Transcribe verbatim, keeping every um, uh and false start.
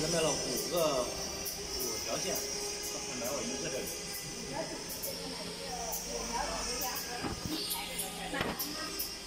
给他卖了五个五条线，他才买我一个这个。嗯